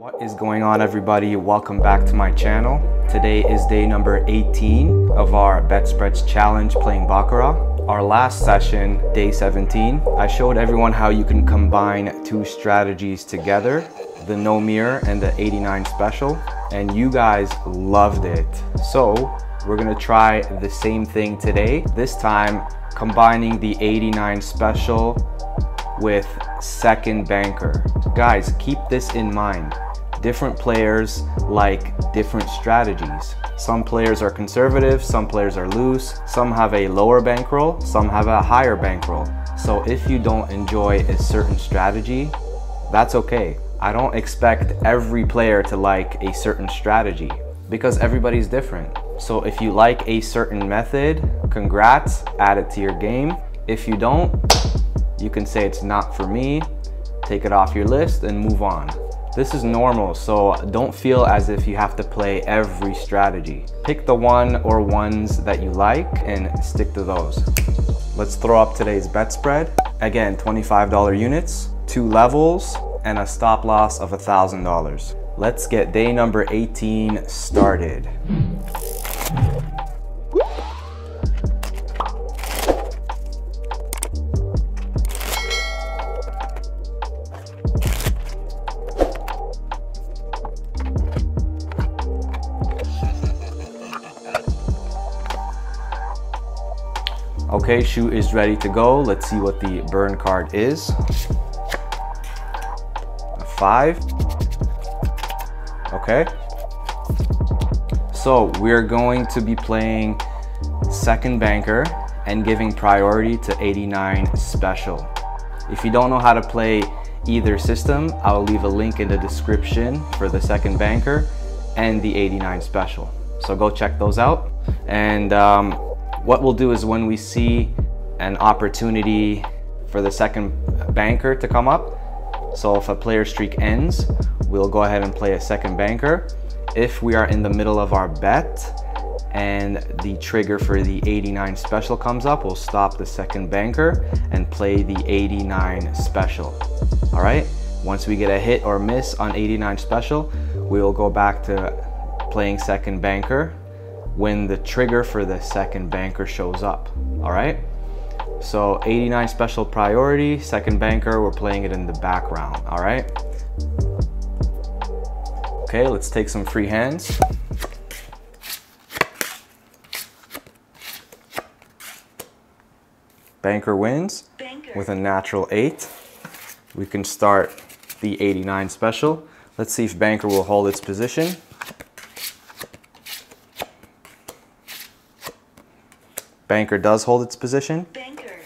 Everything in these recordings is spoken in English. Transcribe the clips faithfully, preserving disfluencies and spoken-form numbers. What is going on, everybody? Welcome back to my channel. Today is day number eighteen of our bet spreads challenge playing Baccarat. Our last session, day seventeen, I showed everyone how you can combine two strategies together, the no mirror and the eighty-nine special, and you guys loved it. So we're gonna try the same thing today, this time combining the eighty-nine special with second banker. Guys, keep this in mind. Different players like different strategies. Some players are conservative, some players are loose, some have a lower bankroll, some have a higher bankroll. So if you don't enjoy a certain strategy, that's okay. I don't expect every player to like a certain strategy because everybody's different. So if you like a certain method, congrats, add it to your game. If you don't, you can say it's not for me, take it off your list and move on. This is normal, so don't feel as if you have to play every strategy. Pick the one or ones that you like and stick to those. Let's throw up today's bet spread. Again, twenty-five dollar units, two levels, and a stop loss of one thousand dollars. Let's get day number eighteen started. Okay, shoe is ready to go. Let's see what the burn card is. A five. Okay. So we're going to be playing second banker and giving priority to eighty-nine special. If you don't know how to play either system, I'll leave a link in the description for the second banker and the eighty-nine special. So go check those out. And um, what we'll do is when we see an opportunity for the second banker to come up, so if a player streak ends, we'll go ahead and play a second banker. If we are in the middle of our bet and the trigger for the eighty-nine special comes up, we'll stop the second banker and play the eighty-nine special. All right, once we get a hit or miss on eighty-nine special, we will go back to playing second banker when the trigger for the second banker shows up. All right, so eighty-nine special priority, second banker, we're playing it in the background. All right, okay, let's take some free hands. Banker wins banker. With a natural eight, we can start the eighty-nine special. Let's see if banker will hold its position. Banker does hold its position. Banker.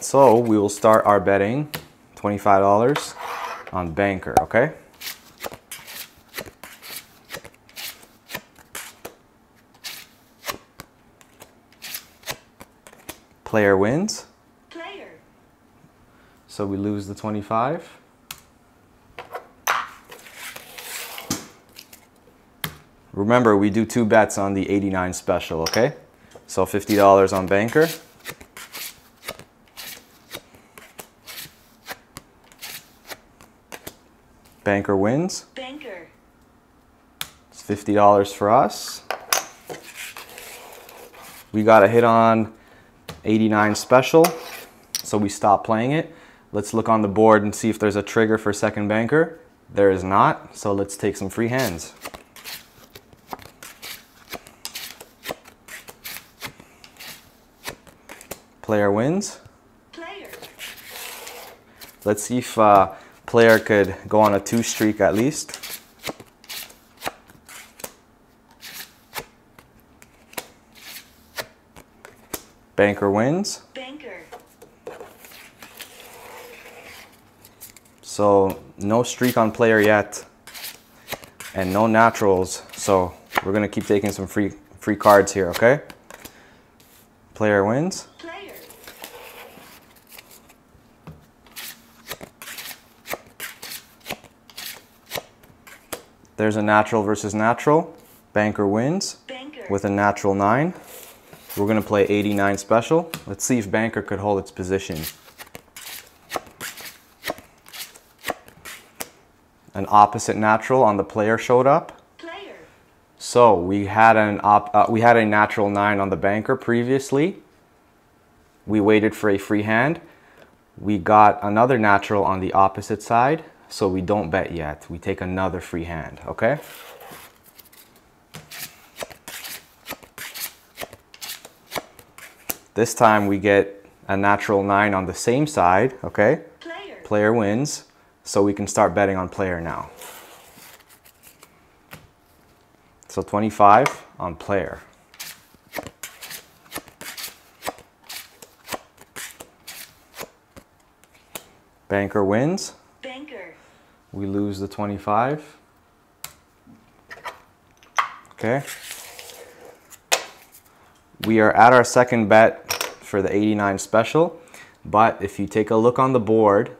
So we will start our betting, twenty-five dollars on banker, okay? Player wins. Player. So we lose the twenty-five. Remember, we do two bets on the eighty-nine special, okay? So fifty dollars on banker. Banker wins. Banker. It's fifty dollars for us. We got a hit on eighty-nine special, so we stop playing it. Let's look on the board and see if there's a trigger for second banker. There is not, so let's take some free hands. Player wins. Player. Let's see if uh, player could go on a two streak at least. Banker wins. Banker. So no streak on player yet and no naturals. So we're gonna keep taking some free, free cards here, okay? Player wins. There's a natural versus natural. Banker wins. Banker. With a natural nine. We're gonna play eighty-nine special. Let's see if banker could hold its position. an opposite natural on the player showed up. Player. So we had an op uh, we had a natural nine on the banker previously. We waited for a free hand. We got another natural on the opposite side, so we don't bet yet. We take another free hand, okay? This time we get a natural nine on the same side, okay? Player. Player wins, so we can start betting on player now. So twenty-five on player. Banker wins. Banker. We lose the twenty-five. Okay. We are at our second bet for the eighty-nine special, but if you take a look on the board,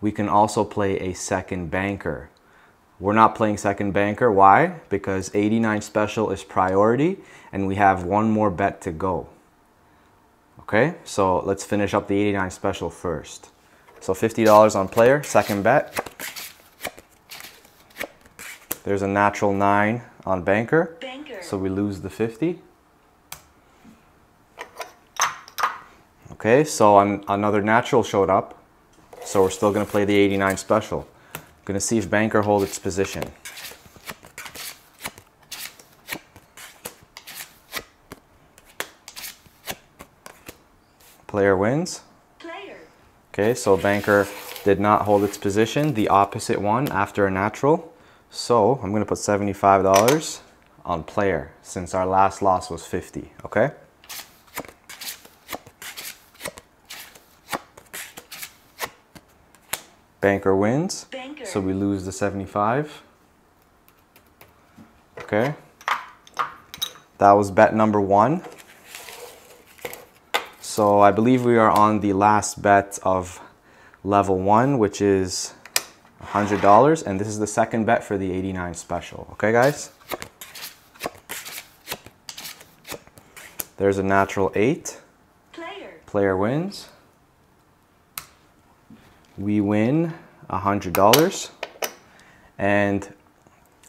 we can also play a second banker. We're not playing second banker. Why? Because eighty-nine special is priority and we have one more bet to go. Okay, so let's finish up the eighty-nine special first. So fifty dollars on player, second bet. There's a natural nine on banker, banker. So we lose the fifty. Okay, so an another natural showed up, so we're still gonna play the eighty-nine special. I'm gonna see if banker holds its position. Player wins. Okay, so banker did not hold its position, the opposite one after a natural. So I'm gonna put seventy-five dollars on player since our last loss was fifty, okay? Banker wins, banker. So we lose the seventy-five. Okay, that was bet number one. So I believe we are on the last bet of level one, which is one hundred dollars. And this is the second bet for the eighty-nine special. Okay, guys? There's a natural eight. Player. Player wins. We win one hundred dollars. And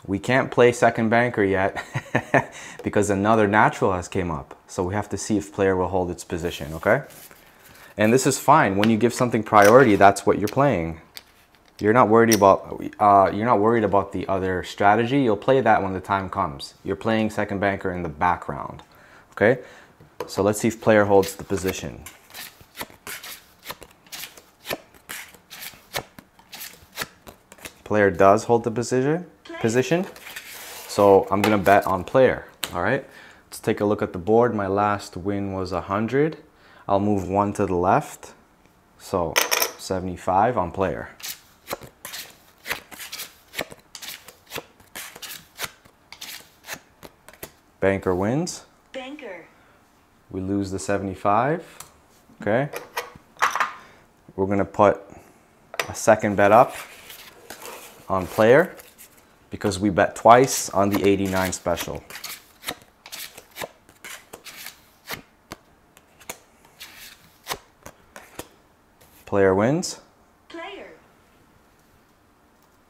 we can't play second banker yet because another natural has came up. So we have to see if player will hold its position, okay? And this is fine. When you give something priority, that's what you're playing. You're not worried about uh, you're not worried about the other strategy. You'll play that when the time comes. You're playing second banker in the background, okay? So let's see if player holds the position. Player does hold the position. Position. So I'm gonna bet on player. All right, let's take a look at the board. My last win was one hundred. I'll move one to the left. So seventy-five on player. Banker wins. Banker. We lose the seventy-five. Okay. We're gonna put a second bet up on player, because we bet twice on the eighty-nine special. Player wins. Player.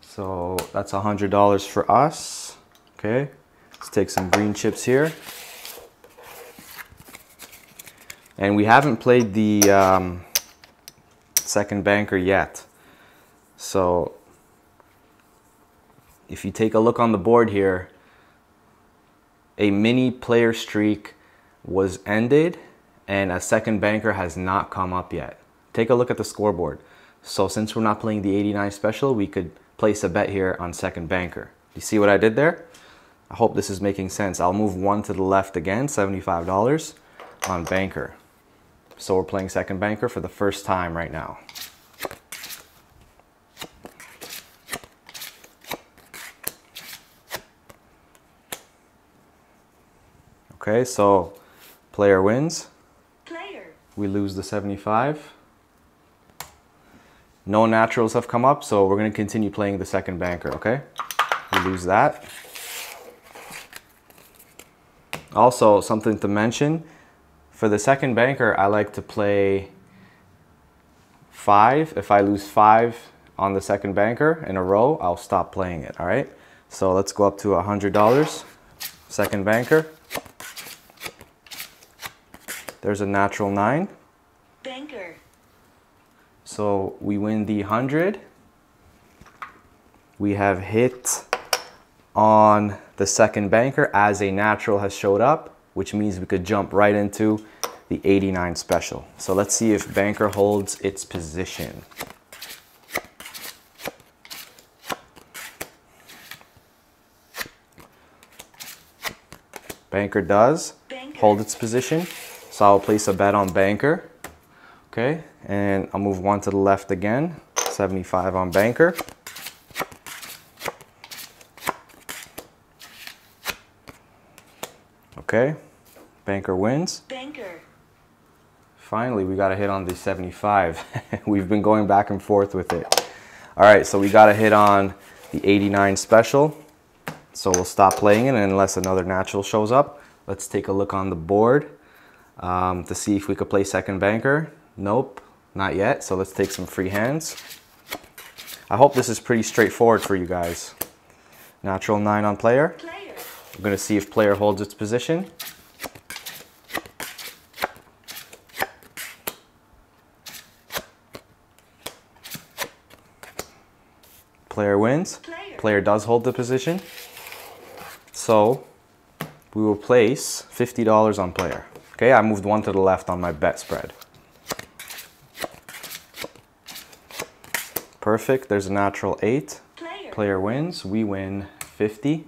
So that's one hundred dollars for us. Okay, let's take some green chips here. And we haven't played the um, second banker yet. So if you take a look on the board here, a mini player streak was ended and a second banker has not come up yet. Take a look at the scoreboard. So since we're not playing the eighty-nine special, we could place a bet here on second banker. You see what I did there? I hope this is making sense. I'll move one to the left again, seventy-five dollars on banker. So we're playing second banker for the first time right now. Okay, so player wins. Player. We lose the seventy-five. No naturals have come up, so we're going to continue playing the second banker, okay? We lose that. Also, something to mention, for the second banker, I like to play five. If I lose five on the second banker in a row, I'll stop playing it, all right? So let's go up to one hundred dollars, second banker. There's a natural nine. Banker. So we win the one hundred. We have hit on the second banker as a natural has showed up, which means we could jump right into the eighty-nine special. So let's see if banker holds its position. Banker does banker. hold its position. So I'll place a bet on banker. Okay, and I'll move one to the left again. seventy-five on banker. Okay, banker wins. Banker. Finally, we got a hit on the seventy-five. We've been going back and forth with it. All right, so we got a hit on the eighty-nine special. So we'll stop playing it unless another natural shows up. Let's take a look on the board um, to see if we could play second banker. Nope, not yet. So let's take some free hands. I hope this is pretty straightforward for you guys. Natural nine on player. Player. We're going to see if player holds its position. Player wins. Player. Player does hold the position. So we will place fifty dollars on player. Okay, I moved one to the left on my bet spread. Perfect. There's a natural eight. Player, Player wins. We win fifty.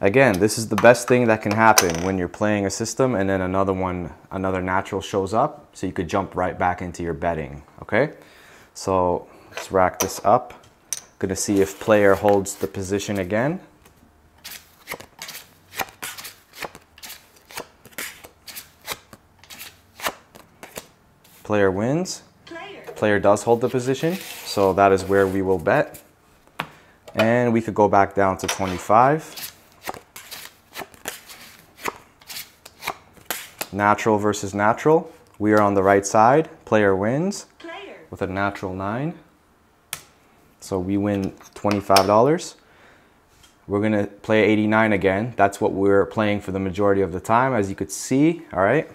Again, this is the best thing that can happen when you're playing a system and then another one, another natural shows up, so you could jump right back into your betting, okay? So let's rack this up. Gonna see if player holds the position again. Player wins. Player, Player does hold the position, so that is where we will bet. And we could go back down to twenty-five. Natural versus natural. We are on the right side. Player wins player. with a natural nine. So we win twenty-five dollars. We're gonna play eighty-nine again. That's what we're playing for the majority of the time, as you could see, all right?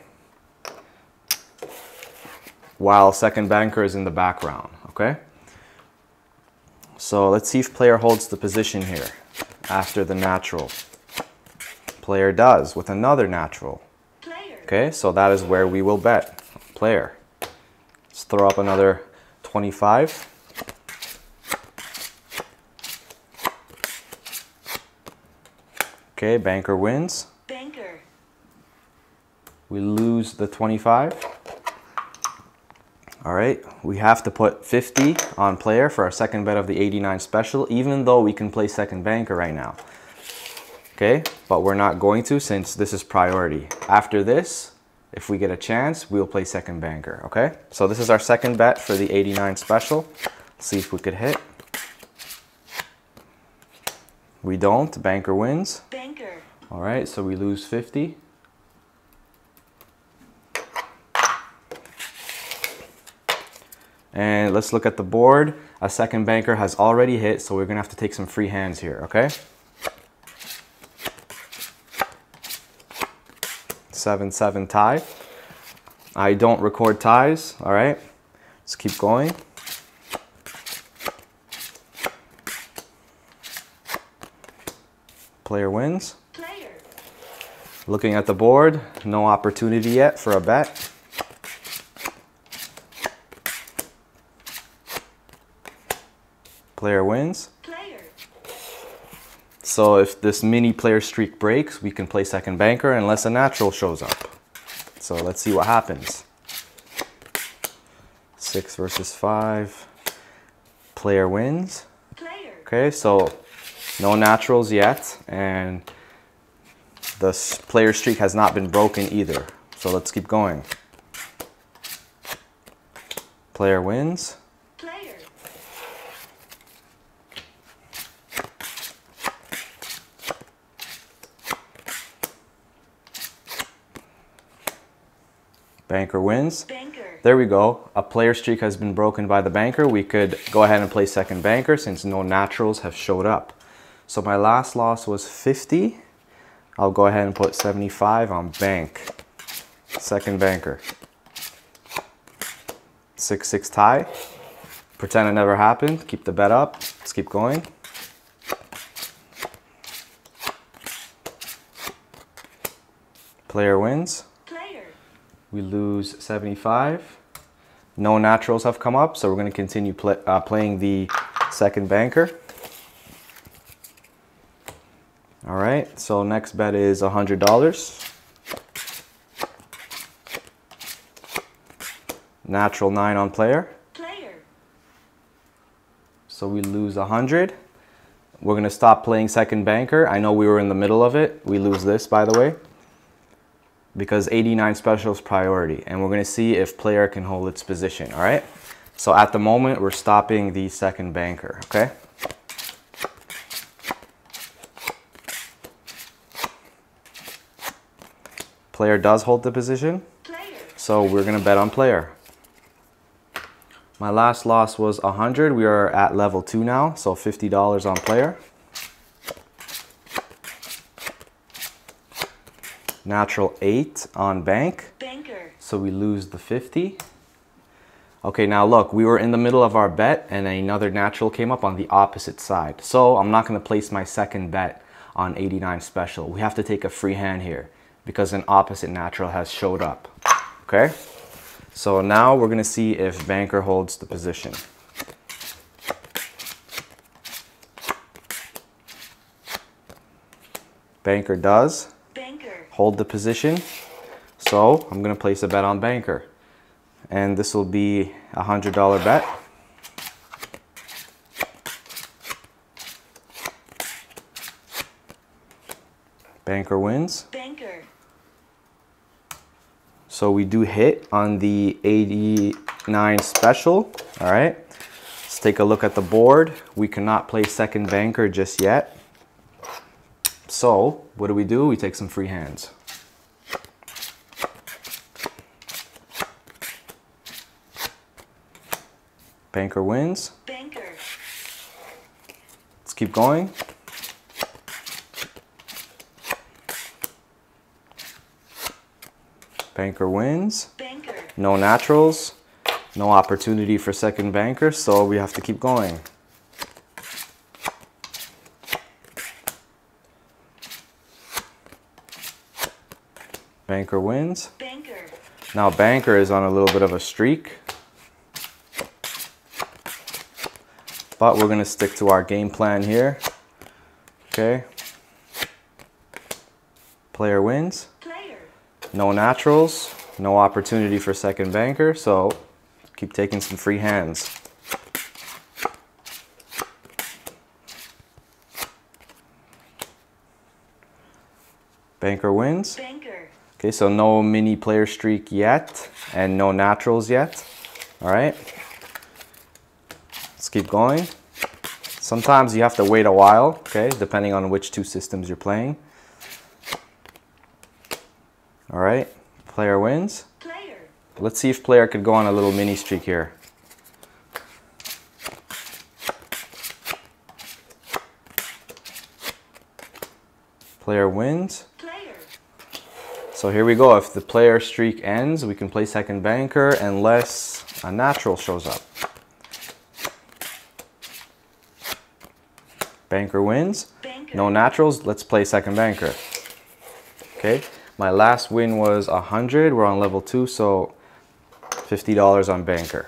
While second banker is in the background, okay? So let's see if player holds the position here after the natural. Player does with another natural. Okay, so that is where we will bet. Player. Let's throw up another twenty-five. Okay, banker wins. Banker. We lose the twenty-five. All right, we have to put fifty on player for our second bet of the eighty-nine special, even though we can play second banker right now. Okay, but we're not going to, since this is priority. After this, if we get a chance, we'll play second banker, okay? So this is our second bet for the eighty-nine special. Let's see if we could hit. We don't, banker wins. Banker. All right, so we lose fifty. And let's look at the board. A second banker has already hit, so we're gonna have to take some free hands here, okay? seven seven tie. I don't record ties, all right? Let's keep going. Player wins. Player. Looking at the board, no opportunity yet for a bet. Player wins. So if this mini player streak breaks, we can play second banker unless a natural shows up. So let's see what happens. Six versus five. Player wins. Player. Okay, so no naturals yet, and the player streak has not been broken either. So let's keep going. Player wins. Banker wins. Banker. There we go. A player streak has been broken by the banker. We could go ahead and play second banker since no naturals have showed up. So my last loss was fifty. I'll go ahead and put seventy-five on bank. Second banker. six six tie. Pretend it never happened. Keep the bet up. Let's keep going. Player wins. Player. We lose seventy-five. No naturals have come up, so we're going to continue play, uh, playing the second banker. All right, so next bet is one hundred dollars. Natural nine on player. Player. So we lose one hundred. We're going to stop playing second banker. I know we were in the middle of it. We lose this, by the way, because eighty-nine special is priority, and we're going to see if player can hold its position. All right, so at the moment we're stopping the second banker. Okay, player does hold the position, player. So we're going to bet on player. My last loss was one hundred. We are at level two now, so fifty dollars on player. Natural eight on bank. Banker. So we lose the fifty. Okay, now look, we were in the middle of our bet and another natural came up on the opposite side. So I'm not gonna place my second bet on eighty-nine special. We have to take a free hand here because an opposite natural has showed up, okay? So now we're gonna see if banker holds the position. Banker does. Hold the position, so I'm gonna place a bet on banker, and this will be a hundred dollar bet. Banker wins. Banker. So we do hit on the eighty-nine special. All right, let's take a look at the board. We cannot play second banker just yet. So what do we do? We take some free hands. Banker wins. Banker. Let's keep going. Banker wins. Banker. No naturals, no opportunity for second banker, so we have to keep going. Banker wins. Banker. Now banker is on a little bit of a streak, but we're going to stick to our game plan here. Okay. Player wins. Player. No naturals, no opportunity for second banker, so keep taking some free hands. Banker wins. Banker. Okay, so no mini player streak yet and no naturals yet. All right, let's keep going. Sometimes you have to wait a while, okay, depending on which two systems you're playing. All right, player wins. Player. Let's see if player could go on a little mini streak here. Player wins. So here we go. If the player streak ends, we can play second banker unless a natural shows up. Banker wins. Banker. No naturals. Let's play second banker. Okay. My last win was one hundred. We're on level two, so fifty dollars on banker.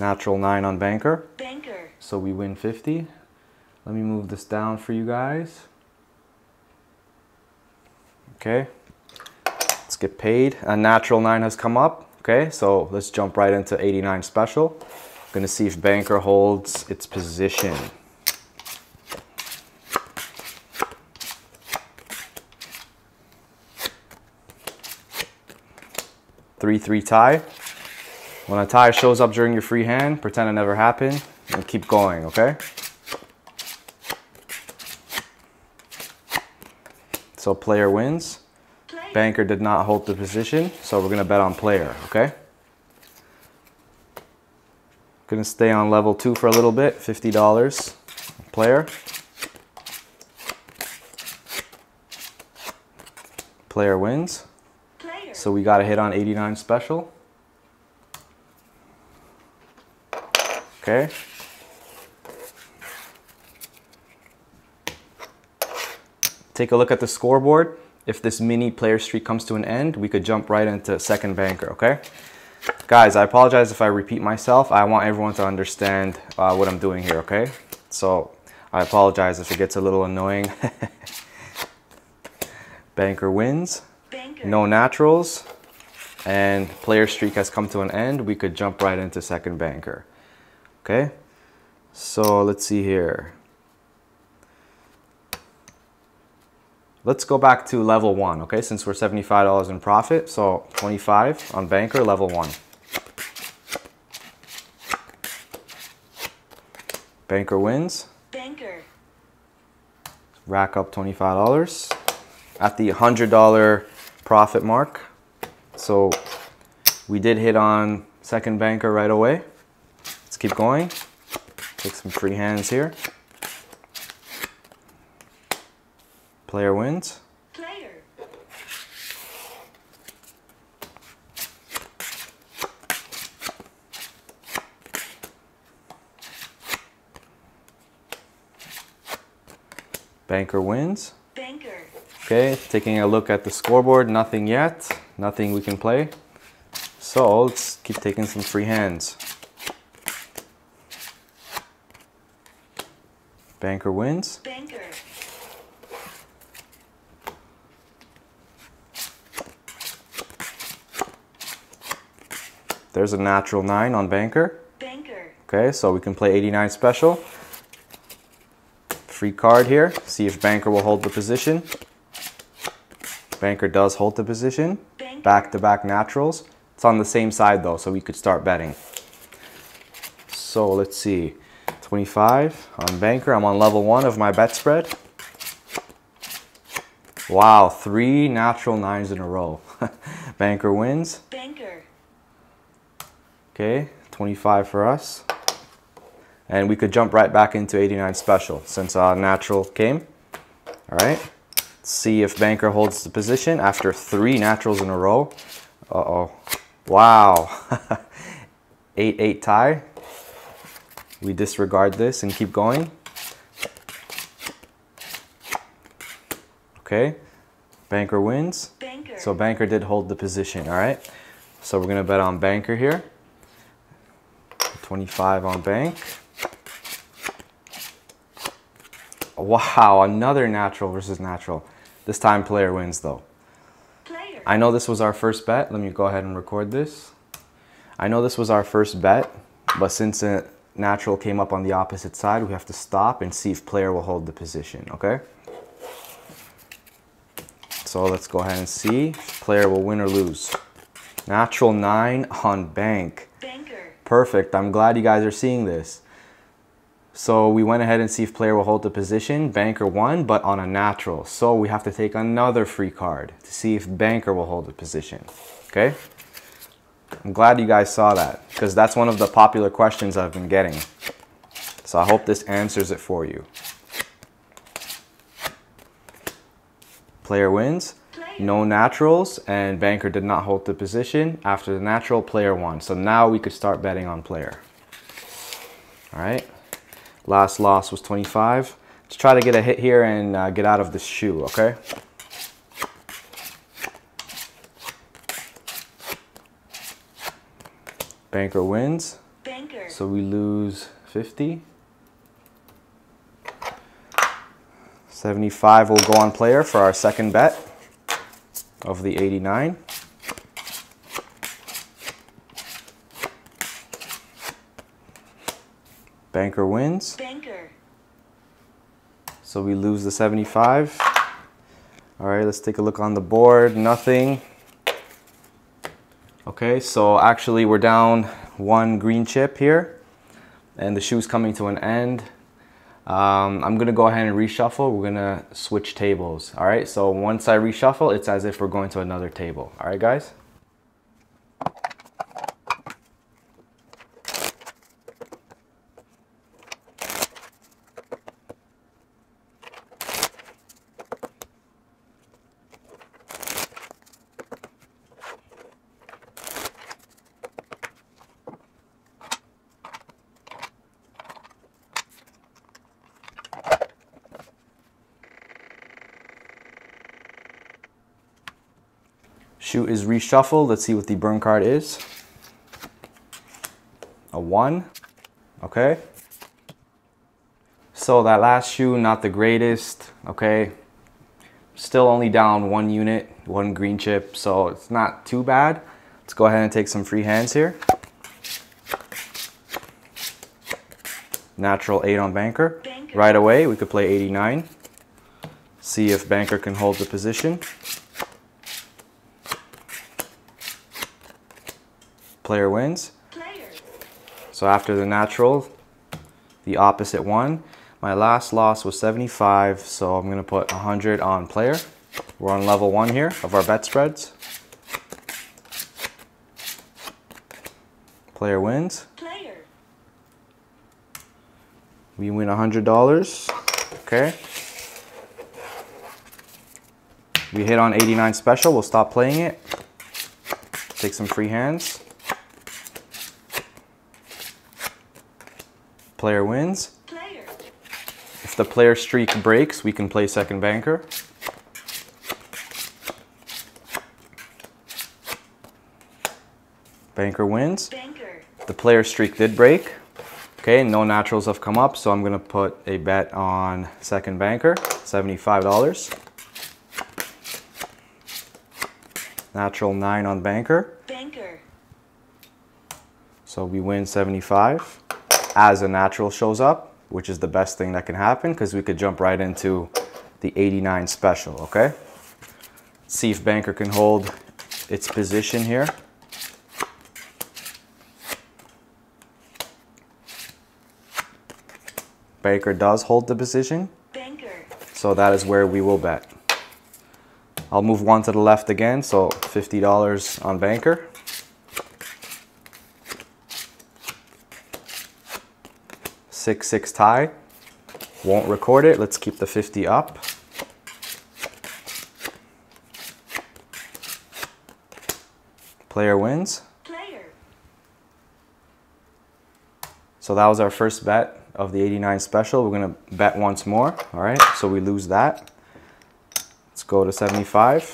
Natural nine on banker. Banker. So we win fifty. Let me move this down for you guys. Okay, let's get paid. A natural nine has come up. Okay, so let's jump right into eighty-nine special. I'm gonna see if banker holds its position. three three tie. When a tie shows up during your free hand, pretend it never happened and keep going, okay? So player wins. Player. Banker did not hold the position, so we're going to bet on player, okay? Going to stay on level two for a little bit, fifty dollars player. Player wins. Player. So we got a hit on eighty-nine Special. Okay. Take a look at the scoreboard. If this mini player streak comes to an end, we could jump right into second Banker, okay? Guys, I apologize if I repeat myself. I want everyone to understand uh, what I'm doing here, okay? So I apologize if it gets a little annoying. Banker wins, Banker. No naturals, and player streak has come to an end. We could jump right into second Banker, okay? So let's see here. Let's go back to level one, okay? Since we're seventy-five dollars in profit, so twenty-five on Banker, level one. Banker wins. Banker. Rack up twenty-five dollars at the one hundred dollar profit mark. So we did hit on second Banker right away. Let's keep going. Take some free hands here. Player wins. Player. Banker wins. Banker. Okay, taking a look at the scoreboard, nothing yet. Nothing we can play. So let's keep taking some free hands. Banker wins. Banker. There's a natural nine on Banker. Banker. Okay, so we can play eighty-nine Special. Free card here. See if Banker will hold the position. Banker does hold the position. Banker. Back to back naturals. It's on the same side though, so we could start betting. So let's see. twenty-five on Banker. I'm on level one of my bet spread. Wow, three natural nines in a row. Banker wins. Banker. Okay, twenty-five for us. And we could jump right back into eighty-nine Special since uh, natural came. All right, let's see if Banker holds the position after three naturals in a row. Uh-oh, wow. eight eight tie. We disregard this and keep going. Okay, Banker wins. Banker. So Banker did hold the position, all right? So we're gonna bet on Banker here. twenty-five on Bank. Wow, another natural versus natural. This time player wins though. Player. I know this was our first bet. Let me go ahead and record this. I know this was our first bet, but since a natural came up on the opposite side, we have to stop and see if player will hold the position, okay? So let's go ahead and see if player will win or lose. Natural nine on Bank. Perfect. I'm glad you guys are seeing this. So we went ahead and see if player will hold the position. Banker won, but on a natural. So we have to take another free card to see if Banker will hold the position. Okay? I'm glad you guys saw that because that's one of the popular questions I've been getting. So I hope this answers it for you. Player wins. No naturals, and Banker did not hold the position. After the natural, player won. So now we could start betting on player. All right. Last loss was twenty-five. Let's try to get a hit here and uh, get out of this shoe, okay? Banker wins. Banker. So we lose fifty. seventy-five will go on player for our second bet of the eighty-nine. Banker wins. Banker. So we lose the seventy-five. All right, let's take a look on the board. Nothing. Okay, so actually we're down one green chip here and the shoe's coming to an end. Um, I'm gonna go ahead and reshuffle. We're gonna switch tables. All right, so once I reshuffle, it's as if we're going to another table. All right, guys? Shoot is reshuffled. Let's see what the burn card is. A one. Okay. So that last shoe, not the greatest. Okay. Still only down one unit, one green chip. So it's not too bad. Let's go ahead and take some free hands here. Natural eight on Banker. Banker. Right away, we could play eighty-nine. See if Banker can hold the position. Player wins. Player. So after the natural, the opposite one. My last loss was seventy-five, so I'm gonna put one hundred on player. We're on level one here of our bet spreads. Player wins. Player. We win one hundred dollars, okay. We hit on eighty-nine special, we'll stop playing it. Take some free hands. Player wins. Player. If the player streak breaks, we can play second banker. Banker wins. Banker. The player streak did break. Okay, no naturals have come up, so I'm gonna put a bet on second banker, seventy-five dollars. Natural nine on banker. Banker. So we win seventy-five. As a natural shows up, which is the best thing that can happen because we could jump right into the eighty-nine special, okay? See if Banker can hold its position here. Banker does hold the position. Banker. So that is where we will bet. I'll move one to the left again, so fifty dollars on Banker. six six tie, won't record it. Let's keep the fifty up. Player wins. Player. So that was our first bet of the eighty-nine special. We're gonna bet once more, all right? So we lose that. Let's go to seventy-five.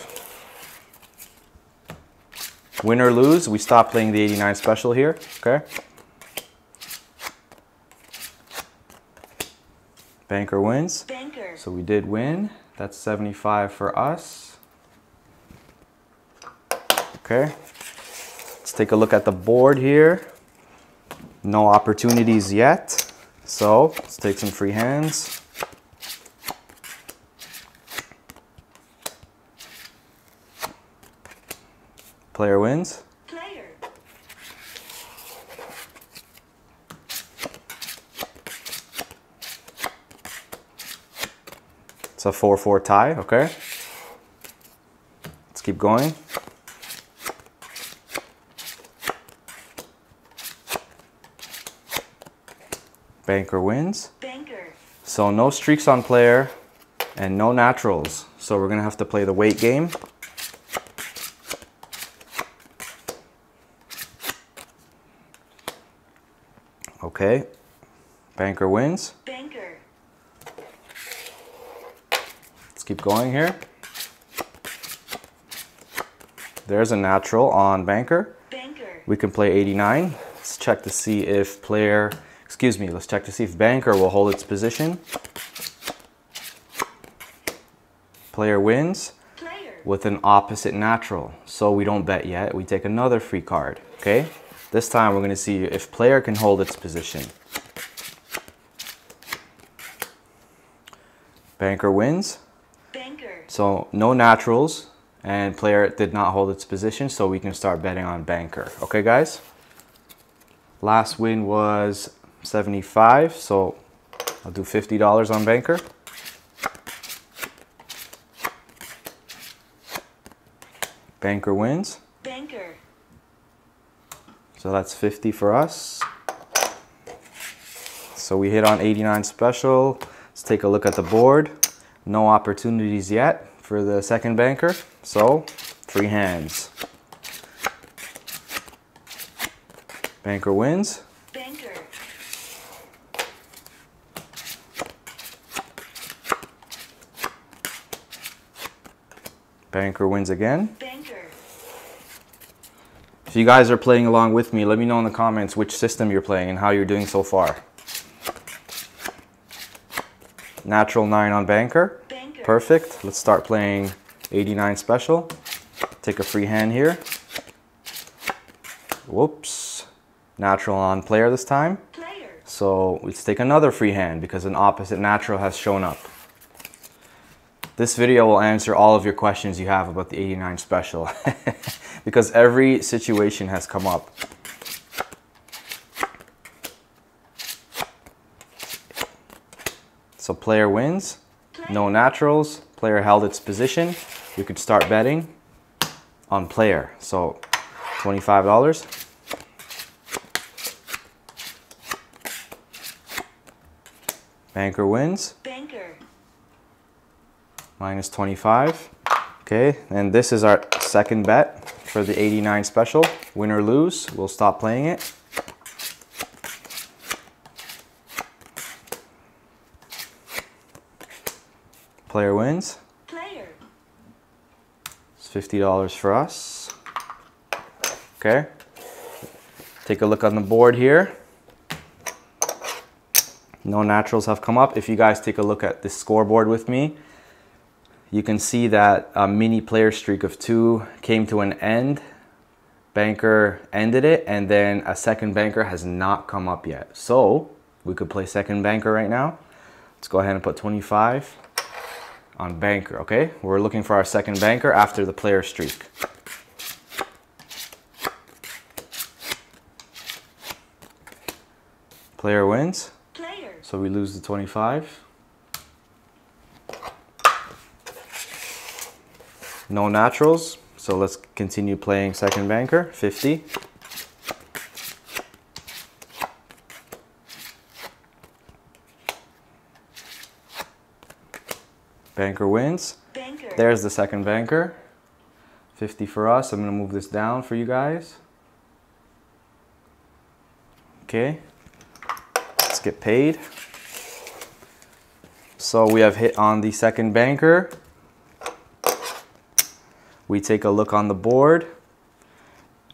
Win or lose, we stop playing the eighty-nine special here, okay? Banker wins. Banker. So we did win. That's seventy-five for us. Okay. Let's take a look at the board here. No opportunities yet. So let's take some free hands. Player wins. It's a four four tie, okay? Let's keep going. Banker wins. Banker. So no streaks on player and no naturals. So we're gonna have to play the wait game. Okay, Banker wins. Banker. Keep going here. There's a natural on banker. Banker. We can play eighty-nine. Let's check to see if player, excuse me, let's check to see if banker will hold its position. Player wins. Player. With an opposite natural. So we don't bet yet. We take another free card, okay? This time we're going to see if player can hold its position. Banker wins. So no naturals and player did not hold its position, so we can start betting on banker. Okay, guys? Last win was seventy-five, so I'll do fifty dollars on Banker. Banker wins. Banker. So that's fifty for us. So we hit on eighty-nine Special. Let's take a look at the board. No opportunities yet for the second banker. So free hands. Banker wins. Banker. Banker wins again. Banker. If you guys are playing along with me, let me know in the comments which system you're playing and how you're doing so far. Natural nine on Banker. Banker. Perfect. Let's start playing eighty-nine Special. Take a free hand here. Whoops. Natural on player this time. Player. So let's take another free hand because an opposite natural has shown up. This video will answer all of your questions you have about the eighty-nine Special because every situation has come up. So player wins, no naturals, player held its position. We could start betting on player. So twenty-five dollars. Banker wins. Banker. Minus twenty-five. Okay, and this is our second bet for the eighty-nine Special. Win or lose, we'll stop playing it. Player wins. Player. It's fifty dollars for us. Okay. Take a look on the board here. No naturals have come up. If you guys take a look at this scoreboard with me, you can see that a mini player streak of two came to an end. Banker ended it, and then a second banker has not come up yet. So we could play second banker right now. Let's go ahead and put twenty-five. On Banker, okay? We're looking for our second banker after the player streak. Player wins. Player. So we lose the twenty-five. No naturals, so let's continue playing second banker, fifty. Banker wins. Banker. There's the second banker. fifty for us. I'm going to move this down for you guys. Okay. Let's get paid. So we have hit on the second banker. We take a look on the board.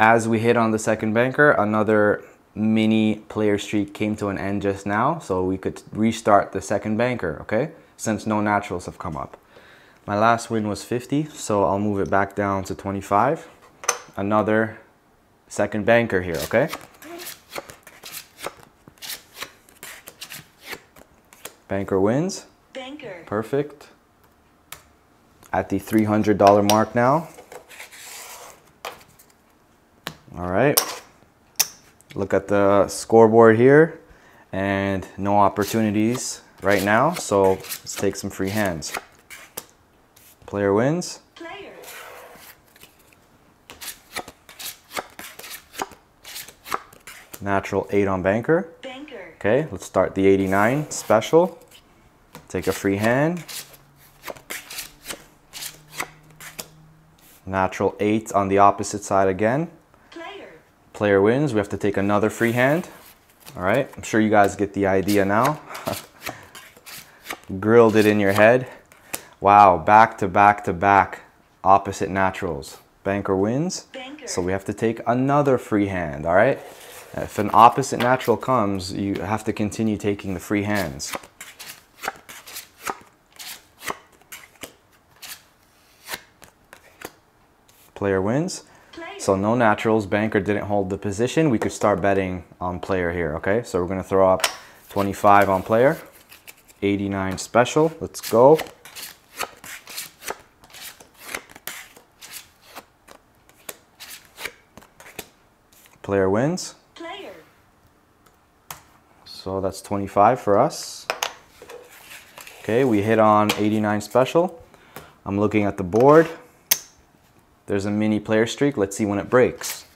As we hit on the second banker, another mini player streak came to an end just now. So we could restart the second banker, okay? Since no naturals have come up. My last win was fifty, so I'll move it back down to twenty-five. Another second banker here, okay? Banker wins. Banker. Perfect. At the three hundred dollar mark now. All right. Look at the scoreboard here and no opportunities right now, so let's take some free hands. Player wins. Player. Natural eight on Banker. Banker. Okay, let's start the eighty-nine Special. Take a free hand. Natural eight on the opposite side again. Player. Player wins. We have to take another free hand. All right, I'm sure you guys get the idea now. Grilled it in your head. Wow, back to back to back opposite naturals. Banker wins. Banker. So we have to take another free hand, all right? If an opposite natural comes, you have to continue taking the free hands. Player wins. Player. So no naturals. Banker didn't hold the position. We could start betting on player here, okay? So we're gonna throw up twenty-five on player. eighty-nine Special, let's go. Player wins. Player. So that's twenty-five for us. Okay, we hit on eighty-nine Special. I'm looking at the board. There's a mini player streak. Let's see when it breaks.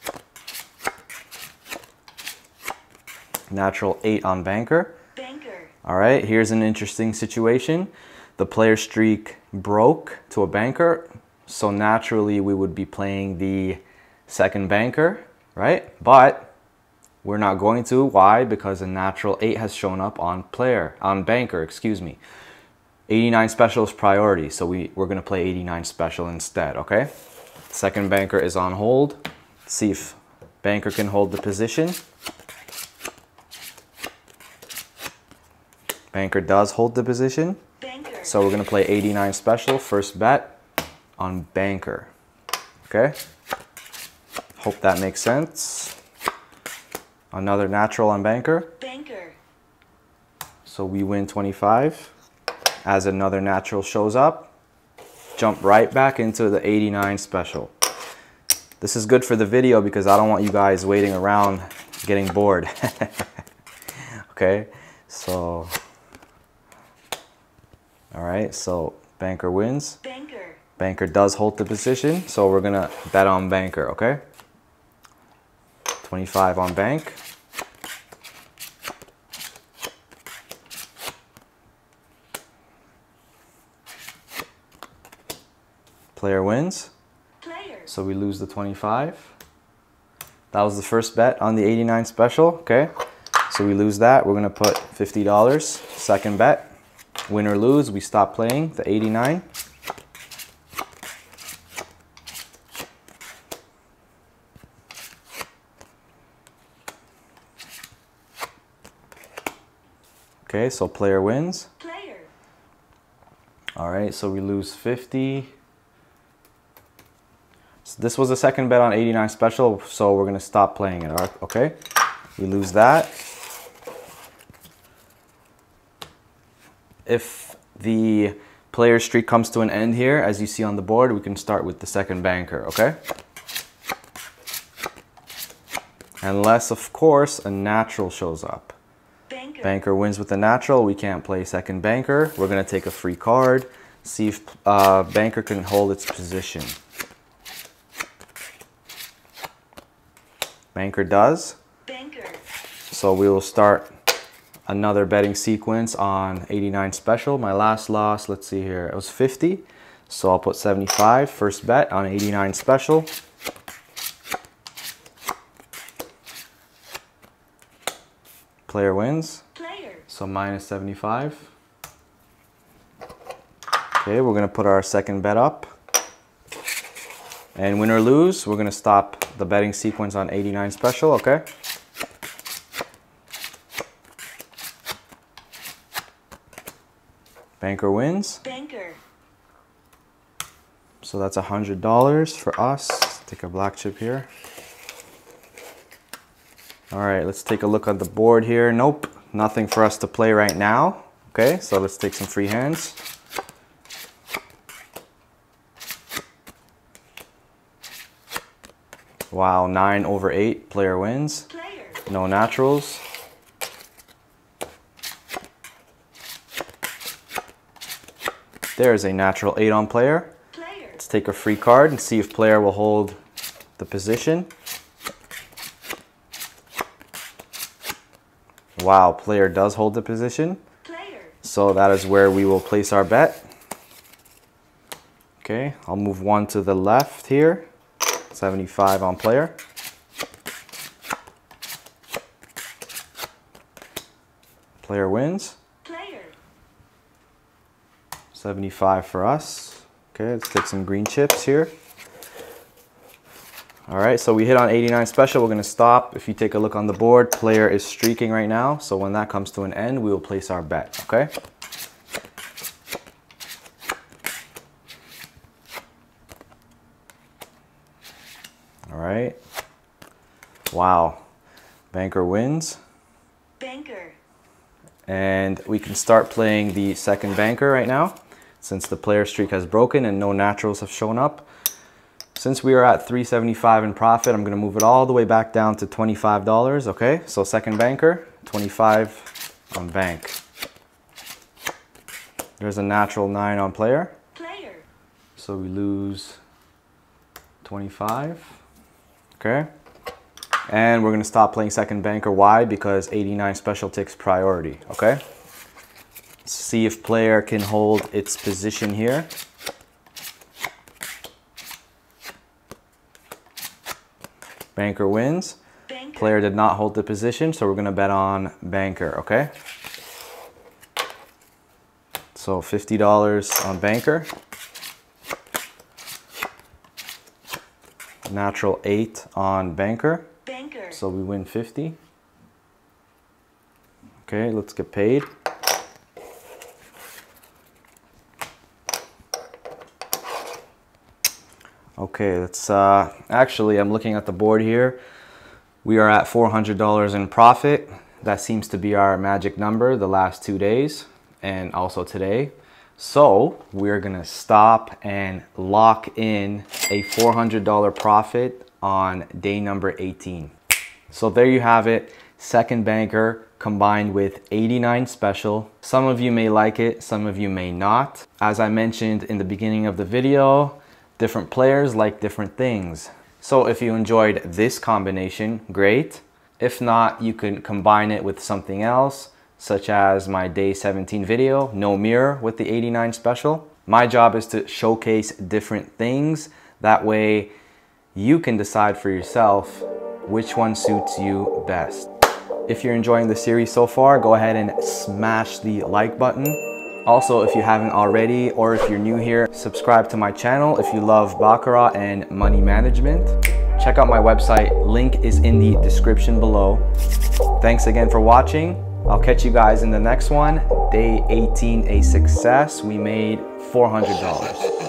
Natural eight on banker. Banker. All right, here's an interesting situation. The player streak broke to a banker, so naturally we would be playing the second banker, right? But we're not going to. Why? Because a natural eight has shown up on player, on banker, excuse me. eighty-nine Special is priority, so we, we're gonna play eighty-nine Special instead, okay? Second banker is on hold. Let's see if banker can hold the position. Banker does hold the position. Banker. So we're gonna play eighty-nine Special, first bet on banker, okay? Hope that makes sense. Another natural on banker. Banker. So we win twenty-five. As another natural shows up, jump right back into the eighty-nine Special. This is good for the video because I don't want you guys waiting around getting bored, okay? So, all right, so banker wins. Banker. Banker does hold the position, so we're gonna bet on banker, okay? twenty-five on bank. Player wins. Player. So we lose the twenty-five. That was the first bet on the eighty-nine Special, okay? So we lose that. We're gonna put fifty dollars, second bet. Win or lose, we stop playing the eighty-nine. Okay, so player wins. Player. All right, so we lose fifty. So this was a second bet on eighty-nine Special, so we're gonna stop playing it, okay? We lose that. If the player streak comes to an end here, as you see on the board, we can start with the second banker, okay? Unless, of course, a natural shows up. Banker, banker wins with a natural. We can't play second banker. We're going to take a free card, see if uh, banker can hold its position. Banker does. Banker. So we will start another betting sequence on eighty-nine Special. My last loss, let's see here, it was fifty. So I'll put seventy-five, first bet on eighty-nine Special. Player wins. Player. So minus seventy-five. Okay, we're gonna put our second bet up. And win or lose, we're gonna stop the betting sequence on eighty-nine Special, okay? Banker wins. Banker. So that's one hundred dollars for us. Take a black chip here. All right, let's take a look at the board here. Nope, nothing for us to play right now. Okay, so let's take some free hands. Wow, nine over eight, player wins. Player. No naturals. There's a natural eight on player. Player. Let's take a free card and see if player will hold the position. Wow, player does hold the position. Player. So that is where we will place our bet. Okay, I'll move one to the left here. seventy-five on player. Player wins. seventy-five for us. Okay, let's take some green chips here. All right, so we hit on eighty-nine Special. We're gonna stop. If you take a look on the board, player is streaking right now. So when that comes to an end, we will place our bet, okay? All right. Wow, banker wins. Banker. And we can start playing the second banker right now, since the player streak has broken and no naturals have shown up. Since we are at three seventy-five in profit, I'm gonna move it all the way back down to twenty-five dollars, okay? So second banker, twenty-five on bank. There's a natural nine on player. Player. So we lose twenty-five. Okay. And we're going to stop playing second banker. Why? Because eighty-nine special takes priority. Okay. Let's see if player can hold its position here. Banker wins. Banker. Player did not hold the position, so we're going to bet on banker, okay? So fifty dollars on banker. Natural eight on banker. Banker. So we win fifty. Okay, let's get paid. Okay, let's, uh, actually, I'm looking at the board here. We are at four hundred dollars in profit. That seems to be our magic number the last two days and also today. So we're gonna stop and lock in a four hundred dollar profit on day number eighteen. So there you have it, second banker combined with eighty-nine special. Some of you may like it, some of you may not. As I mentioned in the beginning of the video, different players like different things. So if you enjoyed this combination, great. If not, you can combine it with something else, such as my day seventeen video, No Mirror with the eighty-nine special. My job is to showcase different things. That way you can decide for yourself which one suits you best. If you're enjoying the series so far, go ahead and smash the like button. Also, if you haven't already, or if you're new here, subscribe to my channel if you love Baccarat and money management. Check out my website. Link is in the description below. Thanks again for watching. I'll catch you guys in the next one. Day eighteen, a success. We made four hundred dollars.